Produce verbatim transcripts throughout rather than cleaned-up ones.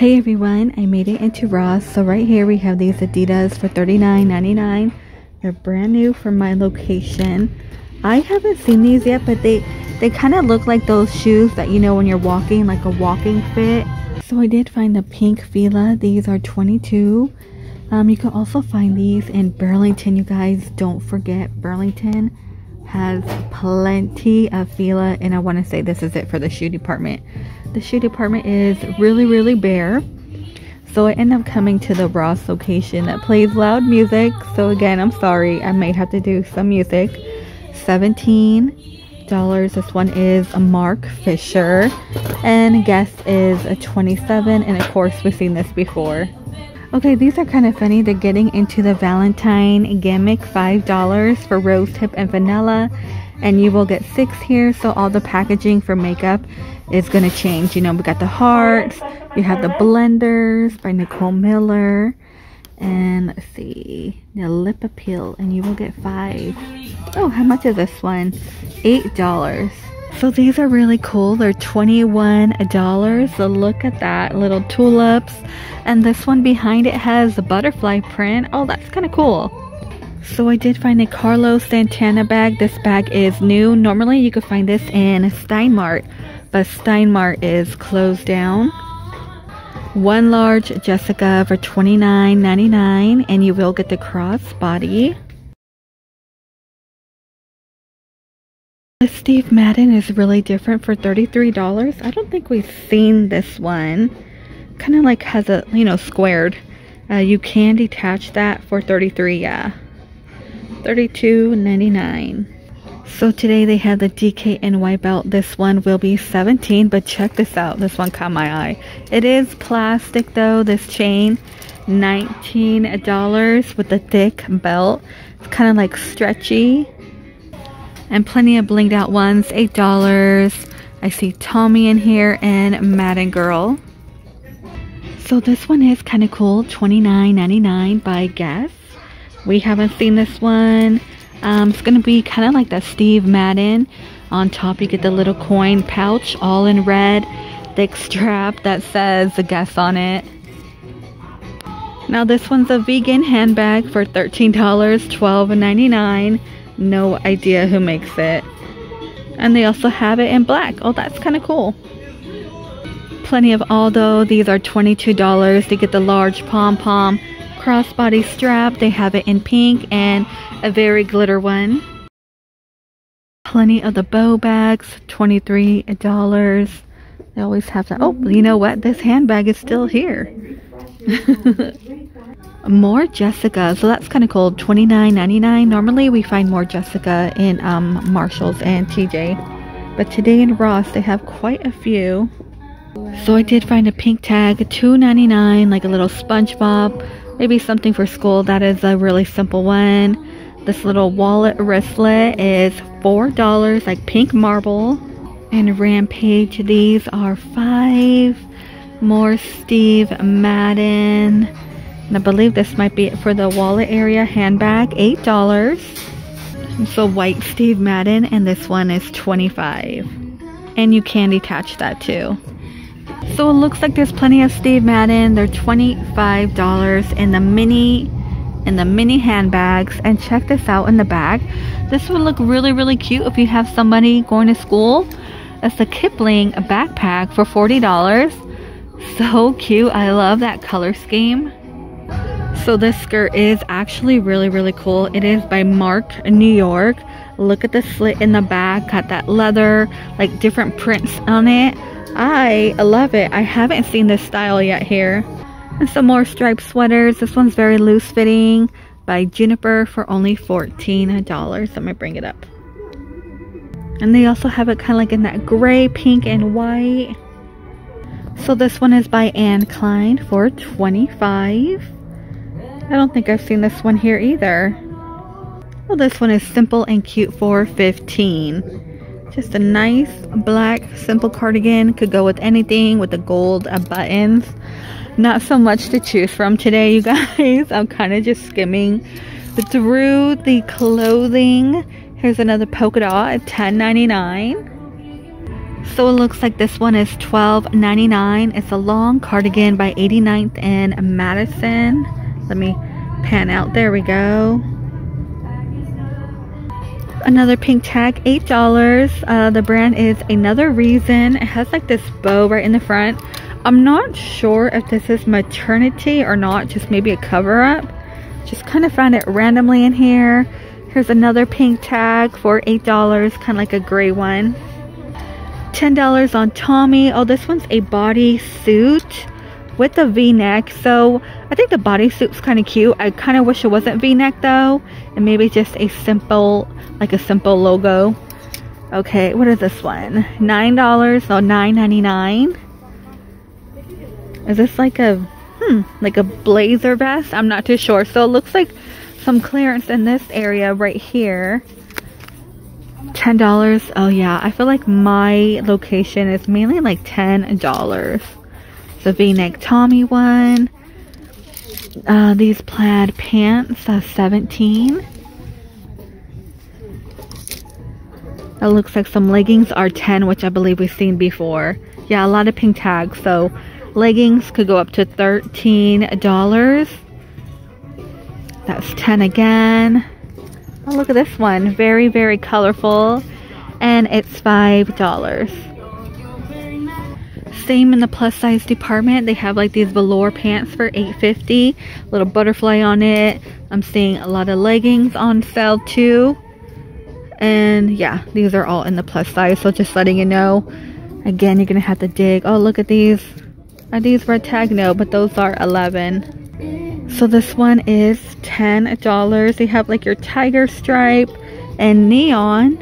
Hey everyone, I made it into Ross. So right here we have these Adidas for thirty-nine ninety-nine. They're brand new from my location. I haven't seen these yet, but they they kind of look like those shoes that you know when you're walking, like a walking fit. So I did find the pink Fila. These are twenty-two. Um, you can also find these in Burlington, you guys. Don't forget, Burlington has plenty of Fila, and I want to say this is it for the shoe department. The shoe department is really, really bare. So I end up coming to the Ross location that plays loud music. So again, I'm sorry, I may have to do some music. seventeen dollars. This one is a Mark Fisher. And Guess is a twenty-seven. And of course, we've seen this before. Okay, these are kind of funny. They're getting into the Valentine gimmick. five dollars for rose hip and vanilla. And you will get six here. So all the packaging for makeup is going to change. You know, we got the hearts. You have the blenders by Nicole Miller. And let's see. The lip appeal. And you will get five. Oh, how much is this one? eight dollars. So these are really cool. They're twenty-one dollars. So look at that. Little tulips. And this one behind it has the butterfly print. Oh, that's kind of cool. So I did find a Carlos Santana bag. This bag is new. Normally you could find this in Steinmart, but Steinmart is closed down. One large Jessica for twenty-nine ninety-nine, and you will get the crossbody. The Steve Madden is really different for thirty-three dollars. I don't think we've seen this one. Kind of like has a, you know, squared. Uh, you can detach that for thirty-three dollars, yeah. thirty-two ninety-nine. So today they have the D K N Y belt. This one will be seventeen dollars, but check this out. This one caught my eye. It is plastic though, this chain. nineteen dollars with a thick belt. It's kind of like stretchy. And plenty of blinged out ones, eight dollars. I see Tommy in here and Madden Girl. So this one is kind of cool, twenty-nine ninety-nine by Guess. We haven't seen this one. Um, it's going to be kind of like that Steve Madden. On top you get the little coin pouch, all in red. Thick strap that says the Guess on it. Now this one's a vegan handbag for thirteen dollars, twelve ninety-nine. No idea who makes it. And they also have it in black. Oh, that's kind of cool. Plenty of Aldo. These are twenty-two dollars. They get the large pom-pom crossbody strap. They have it in pink and a very glitter one. Plenty of the bow bags, twenty-three dollars. They always have that. Oh, you know what? This handbag is still here. More Jessica. So that's kind of cool. twenty-nine ninety-nine. Normally we find more Jessica in um, Marshalls and T J. But today in Ross they have quite a few. So I did find a pink tag, two ninety-nine, like a little SpongeBob, maybe something for school. That is a really simple one. This little wallet wristlet is four dollars, like pink marble. And Rampage, these are five. More Steve Madden. And I believe this might be it for the wallet area. Handbag, eight dollars. So white Steve Madden, and this one is twenty-five dollars. And you can detach that too. So it looks like there's plenty of Steve Madden. They're twenty-five dollars in the mini in the mini handbags. And check this out in the back. This would look really, really cute if you have somebody going to school. It's a Kipling backpack for forty dollars. So cute. I love that color scheme. So this skirt is actually really, really cool. It is by Mark New York. Look at the slit in the back. Got that leather, like different prints on it. I love it. I haven't seen this style yet here. And some more striped sweaters. This one's very loose fitting by Juniper for only fourteen dollars. Let me bring it up. And they also have it kind of like in that gray, pink, and white. So this one is by Anne Klein for twenty-five dollars. I don't think I've seen this one here either. Well, this one is simple and cute for fifteen dollars. Just a nice black simple cardigan. Could go with anything with the gold buttons. Not so much to choose from today, you guys. I'm kind of just skimming through the clothing. Here's another polka dot at ten ninety-nine. So it looks like this one is twelve ninety-nine. It's a long cardigan by eighty-ninth and Madison. Let me pan out. There we go. Another pink tag, eight dollars. Uh, the brand is Another Reason. It has like this bow right in the front. I'm not sure if this is maternity or not, just maybe a cover-up. Just kind of found it randomly in here. Here's another pink tag for eight dollars, kind of like a gray one. ten dollars on Tommy. Oh, this one's a bodysuit with a V-neck. So I think the bodysuit's kind of cute. I kind of wish it wasn't V-neck though, and maybe just a simple, like a simple logo. Okay, what is this one? nine dollars, so nine ninety-nine. Is this like a, hmm, like a blazer vest? I'm not too sure. So it looks like some clearance in this area right here. ten dollars. Oh yeah, I feel like my location is mainly like ten dollars. The V-neck Tommy one. Uh, these plaid pants, uh, seventeen. That looks like some leggings are ten, which I believe we've seen before. Yeah, a lot of pink tags. So leggings could go up to thirteen dollars. That's ten again. Oh, look at this one. Very, very colorful. And it's five dollars. Same in the plus size department. They have like these velour pants for eight fifty. Little butterfly on it. I'm seeing a lot of leggings on sale too. And yeah, these are all in the plus size. So just letting you know. Again, you're gonna have to dig. Oh, look at these. Are these red tag? No, but those are eleven. So this one is ten dollars. They have like your tiger stripe and neon.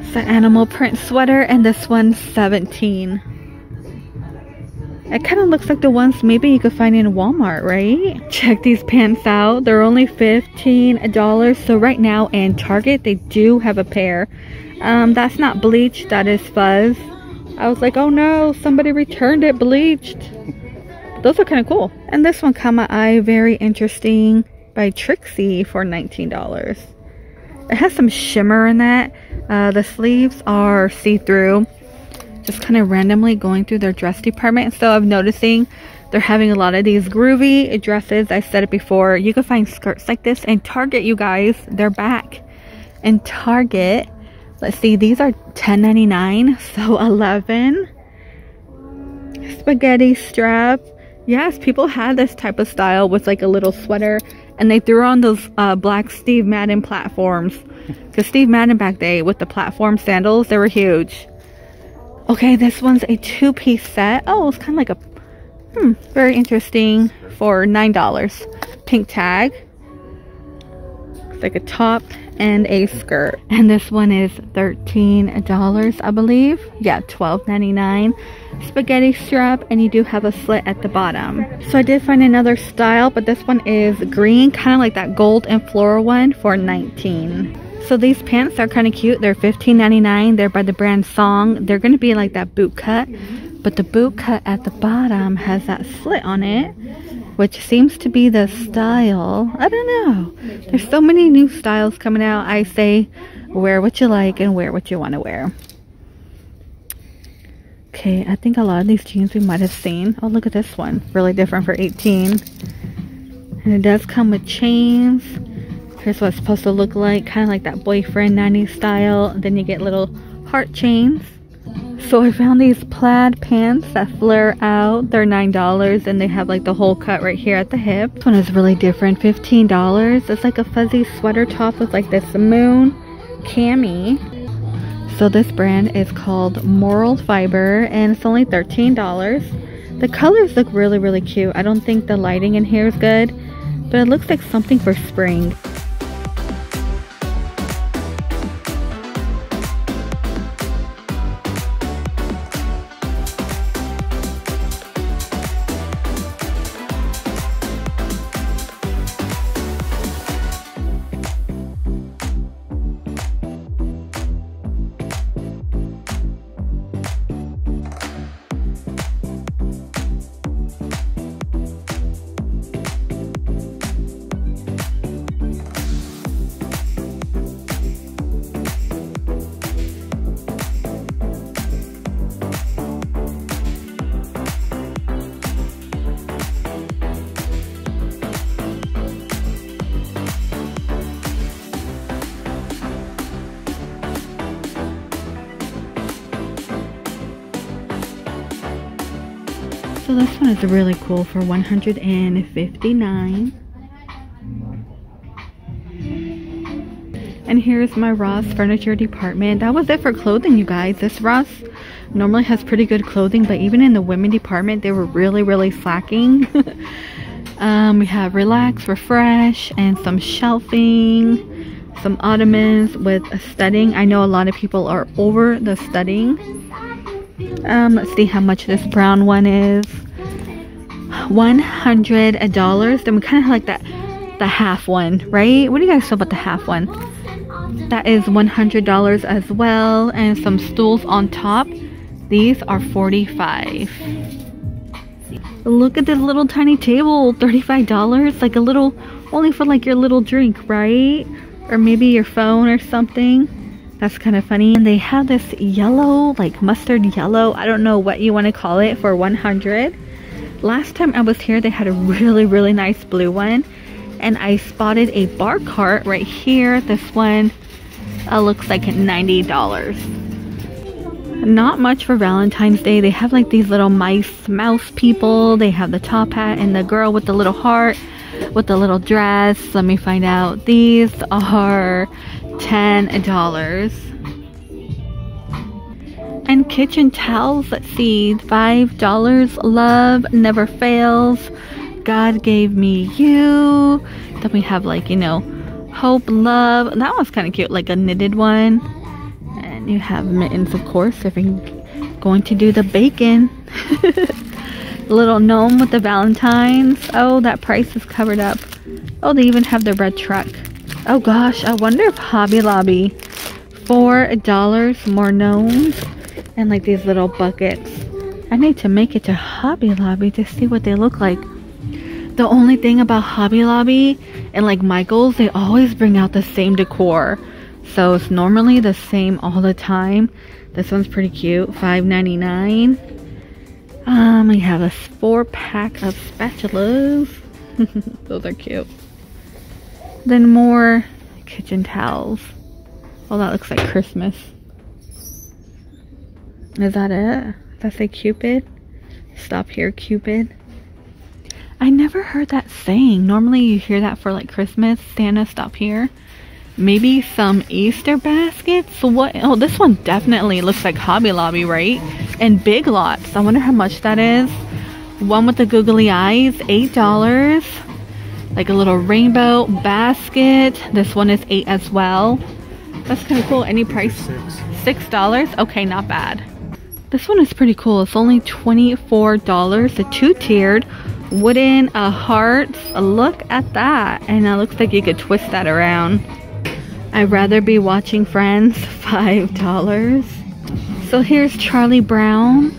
It's an animal print sweater, and this one's seventeen. It kind of looks like the ones maybe you could find in Walmart, right? Check these pants out. They're only fifteen dollars. So right now in Target, they do have a pair. Um, that's not bleached. That is fuzz. I was like, oh no, somebody returned it bleached. Those are kind of cool. And this one caught my eye. Very interesting. By Trixie for nineteen dollars. It has some shimmer in that. Uh, the sleeves are see-through. Just kind of randomly going through their dress department. So I'm noticing they're having a lot of these groovy dresses. I said it before, you can find skirts like this in Target, you guys. They're back in Target. Let's see, these are ten ninety-nine, so eleven. Spaghetti strap. Yes, people had this type of style with like a little sweater, and they threw on those uh, black Steve Madden platforms, because Steve Madden back day with the platform sandals, they were huge. Okay, this one's a two-piece set. Oh, it's kind of like a, hmm, very interesting for nine dollars. Pink tag. It's like a top and a skirt. And this one is thirteen dollars, I believe. Yeah, twelve ninety-nine. Spaghetti strap, and you do have a slit at the bottom. So I did find another style, but this one is green, kind of like that gold and floral one for nineteen dollars. So these pants are kind of cute. They're fifteen ninety-nine. They're by the brand Song. They're going to be like that boot cut, but the boot cut at the bottom has that slit on it, which seems to be the style. I don't know. There's so many new styles coming out. I say wear what you like and wear what you want to wear. Okay, I think a lot of these jeans we might have seen. Oh, look at this one. Really different for eighteen dollars. And it does come with chains. Here's what it's supposed to look like, kind of like that boyfriend nineties style. Then you get little heart chains. So I found these plaid pants that flare out. They're nine dollars, and they have like the whole cut right here at the hip. This one is really different, fifteen dollars. It's like a fuzzy sweater top with like this moon cami. So this brand is called Moral Fiber, and it's only thirteen dollars. The colors look really, really cute. I don't think the lighting in here is good, but it looks like something for spring. This one is really cool for one hundred fifty-nine dollars. And here's my Ross furniture department. That was it for clothing, you guys. This Ross normally has pretty good clothing, but even in the women department, they were really, really slacking. um, we have relax, refresh, and some shelving, some ottomans with a studding. I know a lot of people are over the studding. Um, let's see how much this brown one is. one hundred dollars. Then we kind of like that, the half one, right? What do you guys feel about the half one? That is one hundred dollars as well, and some stools on top. These are forty-five dollars. Look at this little tiny table, thirty-five dollars. Like a little, only for like your little drink, right? Or maybe your phone or something. That's kind of funny. And they have this yellow, like mustard yellow, I don't know what you want to call it, for one hundred dollars. Last time I was here, they had a really, really nice blue one. And I spotted a bar cart right here. This one uh, looks like ninety dollars. Not much for Valentine's Day. They have like these little mice, mouse people. They have the top hat and the girl with the little heart with the little dress. Let me find out. These are ten dollars. And kitchen towels, let's see, five dollars. Love never fails. God gave me you. Then we have like, you know, hope, love. That one's kind of cute, like a knitted one. And you have mittens, of course, if you're going to do the bacon. Little gnome with the Valentines. Oh, that price is covered up. Oh, they even have the red truck. Oh gosh, I wonder if Hobby Lobby. four dollars, more gnomes. And like these little buckets. I need to make it to Hobby Lobby to see what they look like. The only thing about Hobby Lobby and like Michael's, they always bring out the same decor. So it's normally the same all the time. This one's pretty cute, five ninety-nine. Um, we have a four pack of spatulas. Those are cute. Then more kitchen towels. Oh, that looks like Christmas. Is that it? Does that say Cupid? Stop here, Cupid. I never heard that saying. Normally you hear that for like Christmas, Santa stop here. Maybe some Easter baskets. What? Oh, this one definitely looks like Hobby Lobby, right? And Big Lots. I wonder how much that is. One with the googly eyes, eight dollars. Like a little rainbow basket. This one is eight as well. That's kind of cool. Any price? six dollars. Okay, not bad. This one is pretty cool. It's only twenty-four dollars. The two-tiered. Wooden uh, hearts. Look at that. And it looks like you could twist that around. I'd rather be watching Friends. five dollars. So here's Charlie Brown.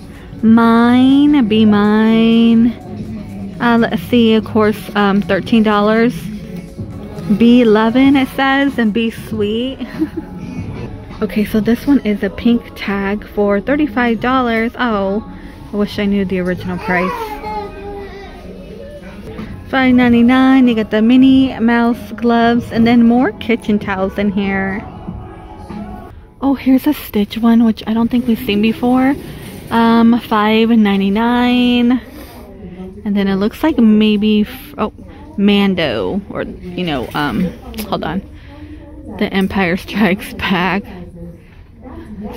Mine. Be mine. Uh, let's see. Of course, um, thirteen dollars. Be lovin', it says. And be sweet. Okay, so this one is a pink tag for thirty-five dollars. Oh, I wish I knew the original price. five ninety-nine. You got the Minnie Mouse gloves and then more kitchen towels in here. Oh, here's a Stitch one, which I don't think we've seen before. Um, five ninety-nine. And then it looks like maybe f oh, Mando, or you know, um, hold on, The Empire Strikes Back.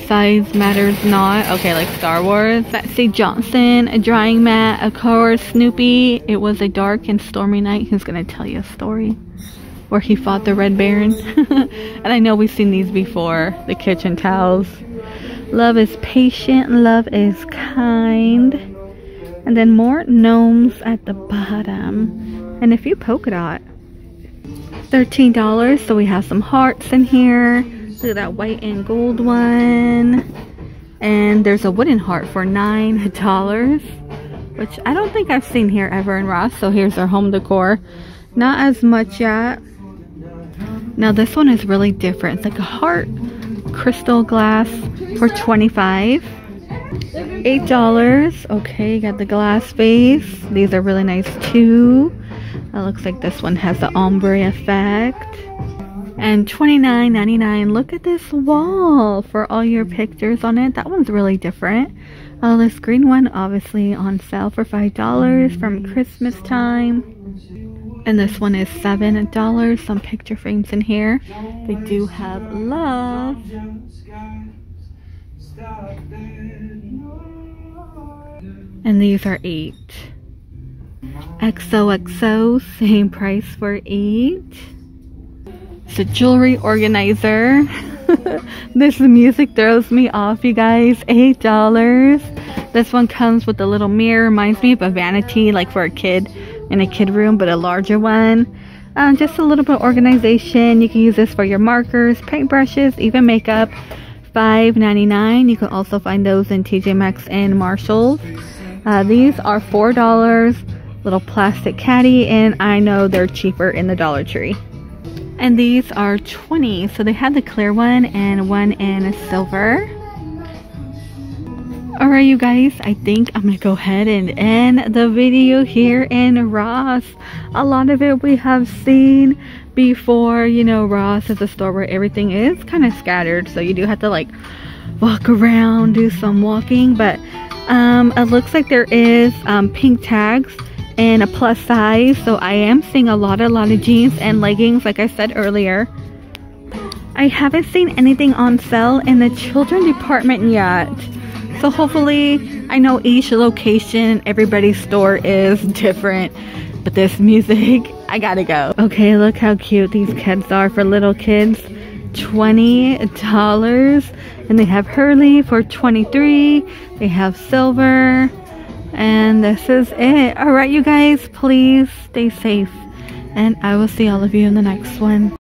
Size matters not. Okay, like Star Wars. Betsey Johnson, a drying mat, of course. Snoopy, it was a dark and stormy night. He's gonna tell you a story where he fought the Red Baron. And I know we've seen these before, the kitchen towels. Love is patient, love is kind. And then more gnomes at the bottom. And a few polka dot. thirteen dollars, so we have some hearts in here. Look at that white and gold one. And there's a wooden heart for nine dollars. Which I don't think I've seen here ever in Ross. So here's our home decor. Not as much yet. Now this one is really different. It's like a heart crystal glass for twenty-five dollars. eight dollars. Okay, you got the glass vase. These are really nice too. It looks like this one has the ombre effect. And twenty-nine ninety-nine. Look at this wall for all your pictures on it. That one's really different. Oh, this green one obviously on sale for five dollars from Christmas time. And this one is seven dollars. Some picture frames in here. They do have love. And these are eight. X O X O, same price for eight. It's a jewelry organizer. This music throws me off, you guys. Eight dollars. This one comes with a little mirror. Reminds me of a vanity, like for a kid in a kid room, but a larger one. Um, just a little bit of organization. You can use this for your markers, paintbrushes, even makeup. Five ninety-nine. You can also find those in T J Maxx and Marshall's. Uh, these are four dollars. Little plastic caddy, and I know they're cheaper in the Dollar Tree. And these are twenty. So they had the clear one and one in a silver. Alright you guys, I think I'm gonna go ahead and end the video here in Ross. A lot of it we have seen before. You know, Ross is a store where everything is kind of scattered, so you do have to like walk around, do some walking. But um, it looks like there is um, pink tags and a plus size, so I am seeing a lot a lot of jeans and leggings. Like I said earlier, I haven't seen anything on sale in the children department yet, so hopefully, I know each location, everybody's store is different, but this music, I gotta go. Okay, look how cute these kids are. For little kids, twenty dollars, and they have Hurley for twenty-three dollars, they have silver. And this is it. All right you guys, please stay safe, and I will see all of you in the next one.